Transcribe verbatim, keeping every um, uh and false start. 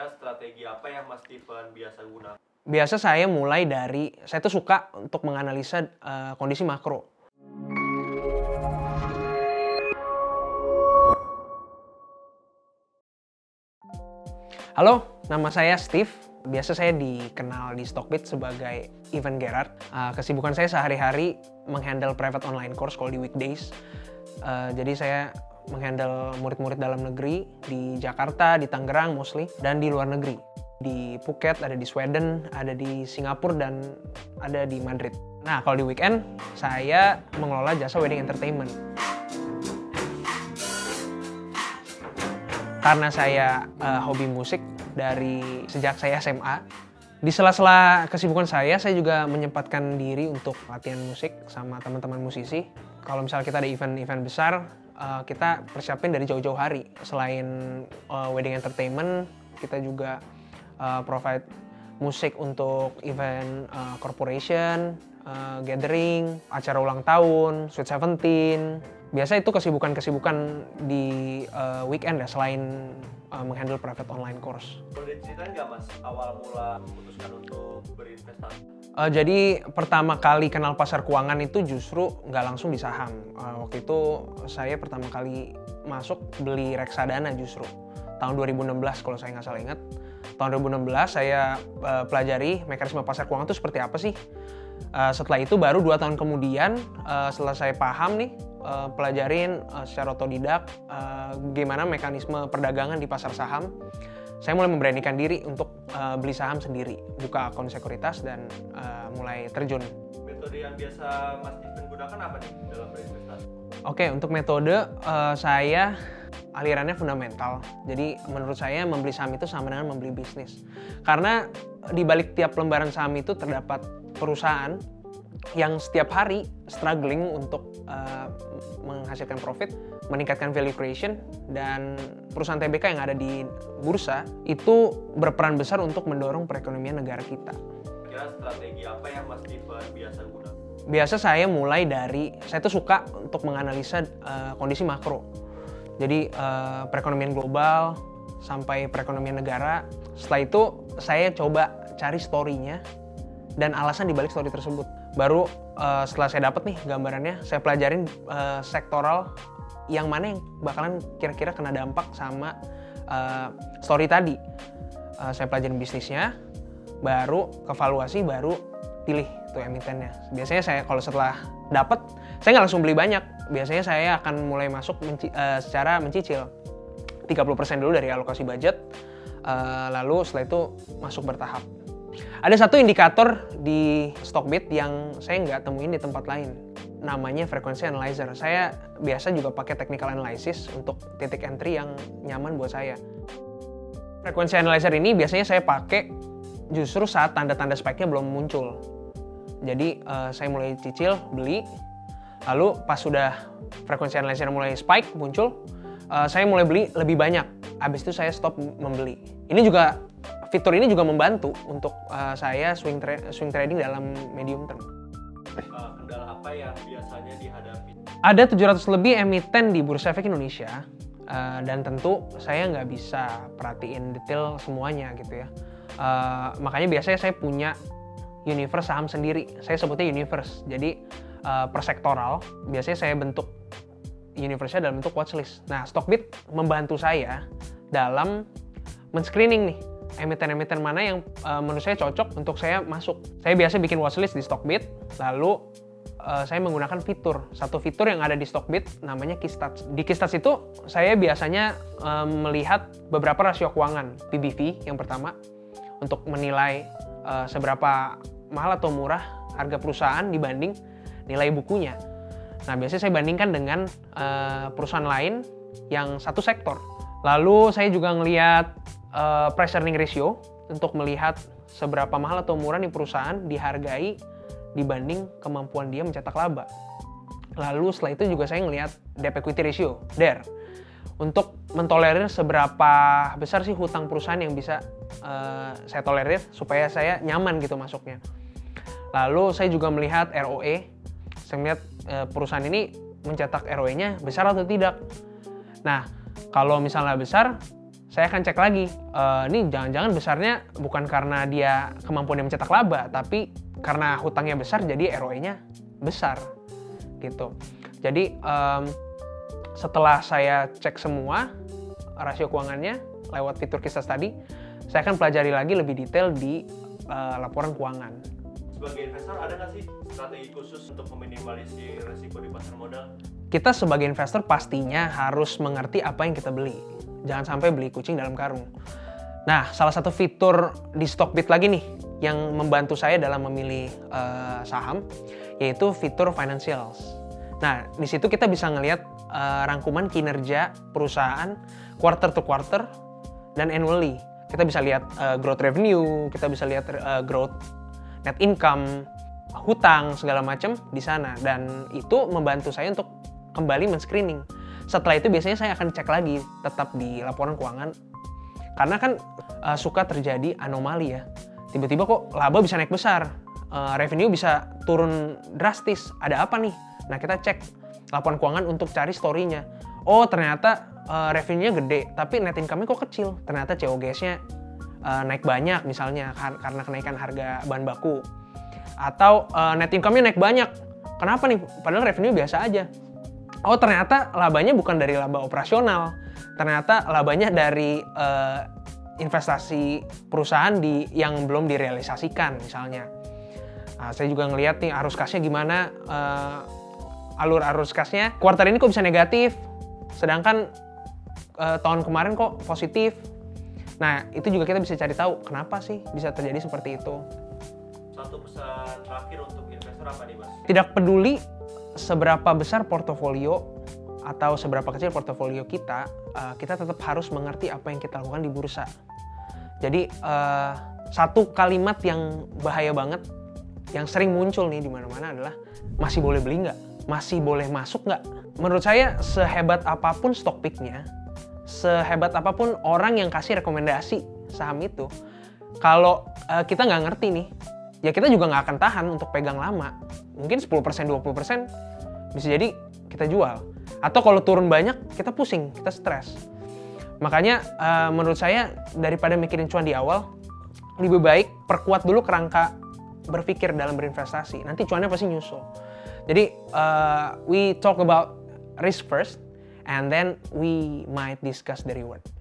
kira-kira strategi apa yang Mas Steven biasa gunakan? Biasa saya mulai dari, saya tuh suka untuk menganalisa uh, kondisi makro. Halo, nama saya Steve. Biasa saya dikenal di Stockbit sebagai Evengerrard. Uh, kesibukan saya sehari-hari menghandle private online course kalau di weekdays. Uh, jadi saya menghandle murid-murid dalam negeri di Jakarta, di Tangerang mostly, dan di luar negeri. Di Phuket, ada di Sweden, ada di Singapura, dan ada di Madrid. Nah, kalau di weekend, saya mengelola jasa wedding entertainment. Karena saya uh, hobi musik dari sejak saya S M A, di sela-sela kesibukan saya, saya juga menyempatkan diri untuk latihan musik sama teman-teman musisi. Kalau misalnya kita ada event-event besar, uh, kita persiapin dari jauh-jauh hari. Selain uh, wedding entertainment, kita juga uh, provide musik untuk event uh, corporation, uh, gathering, acara ulang tahun, Sweet Seventeen. Biasa itu kesibukan-kesibukan di uh, weekend ya, selain uh, menghandle private online course. Boleh diceritain nggak Mas, awal mula memutuskan untuk berinvestasi? Uh, jadi pertama kali kenal pasar keuangan itu justru nggak langsung di saham. Uh, waktu itu saya pertama kali masuk beli reksadana justru. Tahun dua ribu enam belas kalau saya nggak salah ingat. Tahun dua ribu enam belas saya uh, pelajari mekanisme pasar keuangan itu seperti apa sih. Uh, setelah itu baru dua tahun kemudian uh, setelah saya paham nih, Uh, pelajarin uh, secara otodidak uh, gimana mekanisme perdagangan di pasar saham, saya mulai memberanikan diri untuk uh, beli saham sendiri, buka akun sekuritas dan uh, mulai terjun. Metode yang biasa Mas Steven gunakan apa nih dalam berinvestasi? Oke, okay, untuk metode uh, saya alirannya fundamental. Jadi menurut saya membeli saham itu sama dengan membeli bisnis, karena di balik tiap lembaran saham itu terdapat perusahaan yang setiap hari struggling untuk uh, menghasilkan profit, meningkatkan value creation, dan perusahaan T B K yang ada di bursa itu berperan besar untuk mendorong perekonomian negara kita. Kira strategi apa yang Mas Steven biasa gunakan? Biasa saya mulai dari, saya tuh suka untuk menganalisa uh, kondisi makro. Jadi uh, perekonomian global sampai perekonomian negara. Setelah itu saya coba cari story-nya dan alasan dibalik story tersebut. Baru uh, setelah saya dapat nih gambarannya, saya pelajarin uh, sektoral yang mana yang bakalan kira-kira kena dampak sama uh, story tadi. Uh, saya pelajarin bisnisnya, baru evaluasi, baru pilih tuh emitennya. Biasanya saya kalau setelah dapat, saya nggak langsung beli banyak. Biasanya saya akan mulai masuk menci uh, secara mencicil tiga puluh persen dulu dari alokasi budget, uh, lalu setelah itu masuk bertahap. Ada satu indikator di Stockbit yang saya nggak temuin di tempat lain, namanya frequency analyzer. Saya biasa juga pakai technical analysis untuk titik entry yang nyaman buat saya. Frequency analyzer ini biasanya saya pakai justru saat tanda-tanda spike-nya belum muncul. Jadi uh, saya mulai cicil, beli, lalu pas sudah frequency analyzer mulai spike, muncul, uh, saya mulai beli lebih banyak. Habis itu saya stop membeli. Ini juga fitur ini juga membantu untuk uh, saya swing, tra swing trading dalam medium term. Uh, kendala apa yang biasanya dihadapi? Ada tujuh ratus lebih emiten di Bursa Efek Indonesia, uh, dan tentu saya nggak bisa perhatiin detail semuanya gitu ya. Uh, makanya biasanya saya punya universe saham sendiri. Saya sebutnya universe. Jadi uh, per sektoral biasanya saya bentuk universe-nya dalam bentuk watchlist. Nah, Stockbit membantu saya dalam men-screening nih emiten-emiten mana yang uh, menurut saya cocok untuk saya masuk. Saya biasa bikin watchlist di Stockbit, lalu uh, saya menggunakan fitur. Satu fitur yang ada di Stockbit namanya Keystats. Di Keystats itu saya biasanya uh, melihat beberapa rasio keuangan. P B V yang pertama, untuk menilai uh, seberapa mahal atau murah harga perusahaan dibanding nilai bukunya. Nah, biasanya saya bandingkan dengan uh, perusahaan lain yang satu sektor. Lalu saya juga ngelihat Uh, price earning ratio untuk melihat seberapa mahal atau murah nih perusahaan dihargai dibanding kemampuan dia mencetak laba. Lalu setelah itu juga saya ngelihat debt equity ratio, D E R, untuk mentolerir seberapa besar sih hutang perusahaan yang bisa uh, saya tolerir supaya saya nyaman gitu masuknya. Lalu saya juga melihat R O E, saya melihat uh, perusahaan ini mencetak R O E-nya besar atau tidak. Nah, kalau misalnya besar, saya akan cek lagi, uh, ini jangan-jangan besarnya bukan karena dia kemampuannya mencetak laba, tapi karena hutangnya besar jadi R O E-nya besar, gitu. Jadi um, setelah saya cek semua rasio keuangannya lewat fitur kisah tadi, saya akan pelajari lagi lebih detail di uh, laporan keuangan. Sebagai investor ada nggak sih strategi khusus untuk meminimalisir risiko di pasar modal? Kita sebagai investor pastinya harus mengerti apa yang kita beli. Jangan sampai beli kucing dalam karung. Nah, salah satu fitur di Stockbit lagi nih yang membantu saya dalam memilih uh, saham, yaitu fitur financials. Nah, di situ kita bisa ngelihat uh, rangkuman kinerja perusahaan quarter to quarter dan annually. Kita bisa lihat uh, growth revenue, kita bisa lihat uh, growth net income, hutang, segala macam di sana. Dan itu membantu saya untuk kembali men-screening. Setelah itu biasanya saya akan cek lagi tetap di laporan keuangan, karena kan uh, suka terjadi anomali ya, tiba-tiba kok laba bisa naik besar, uh, revenue bisa turun drastis, ada apa nih? Nah, kita cek laporan keuangan untuk cari story-nya. Oh, ternyata uh, revenue-nya gede tapi net income-nya kok kecil, ternyata C O G S-nya uh, naik banyak misalnya karena kenaikan harga bahan baku, atau uh, net income-nya naik banyak, kenapa nih? Padahal revenue biasa aja. Oh, ternyata labanya bukan dari laba operasional, ternyata labanya dari uh, investasi perusahaan di yang belum direalisasikan misalnya. Nah, saya juga ngelihat nih arus kasnya gimana, uh, alur arus kasnya kuartal ini kok bisa negatif, sedangkan uh, tahun kemarin kok positif. Nah, itu juga kita bisa cari tahu kenapa sih bisa terjadi seperti itu. Satu pesan terakhir untuk investor apa nih, Mas? Tidak peduli seberapa besar portofolio atau seberapa kecil portofolio kita, uh, kita tetap harus mengerti apa yang kita lakukan di bursa. Jadi uh, satu kalimat yang bahaya banget, yang sering muncul nih di mana-mana adalah masih boleh beli nggak, masih boleh masuk nggak. Menurut saya sehebat apapun stock pick-nya, sehebat apapun orang yang kasih rekomendasi saham itu, kalau uh, kita nggak ngerti nih, ya kita juga nggak akan tahan untuk pegang lama. Mungkin sepuluh persen, dua puluh persen bisa jadi kita jual. Atau kalau turun banyak, kita pusing, kita stres. Makanya uh, menurut saya daripada mikirin cuan di awal, lebih baik perkuat dulu kerangka berpikir dalam berinvestasi. Nanti cuannya pasti nyusul. Jadi uh, we talk about risk first and then we might discuss the reward.